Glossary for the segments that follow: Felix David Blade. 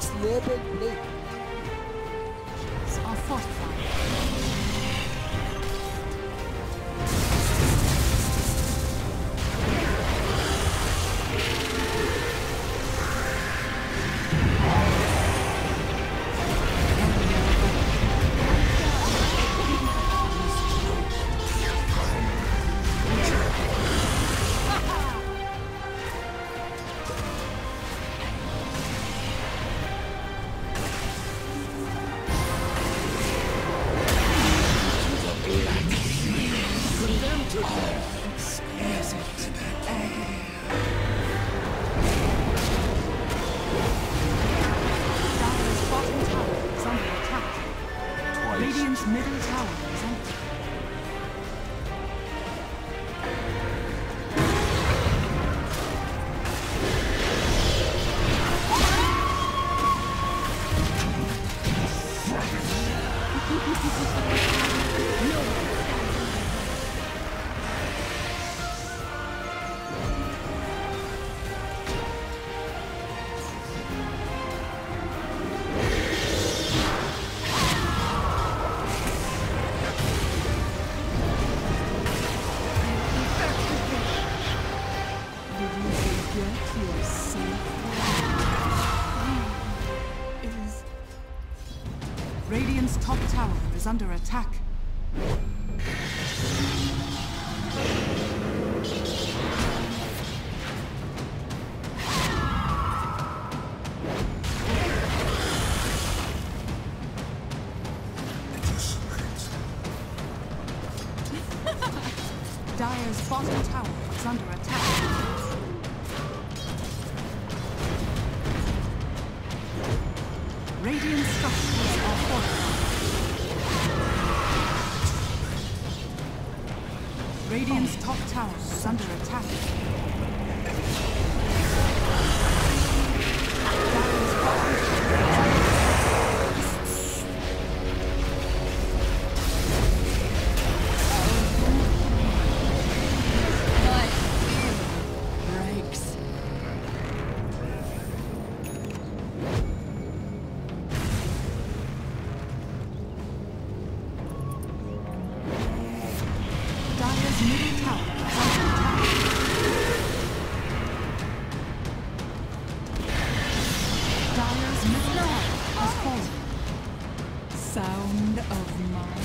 Felix David Blade. Are middle tower is empty. Radiant's top tower is under attack. Dire's bottom tower is under attack. Radiant structures are fortified. Radiant's top tower is under attack. Sound of my...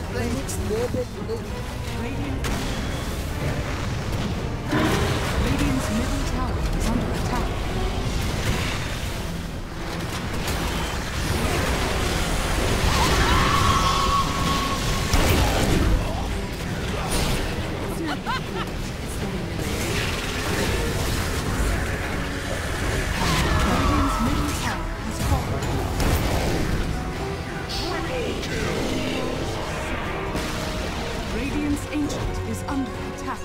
David Blade. Felix David Blade. Radiant's middle tower is under attack. Ancient is under attack.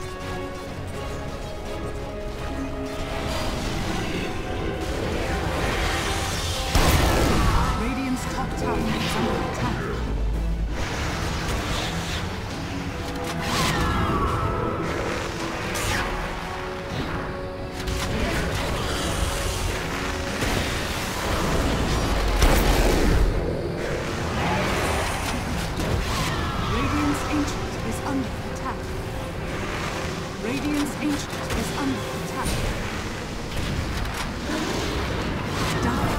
Die.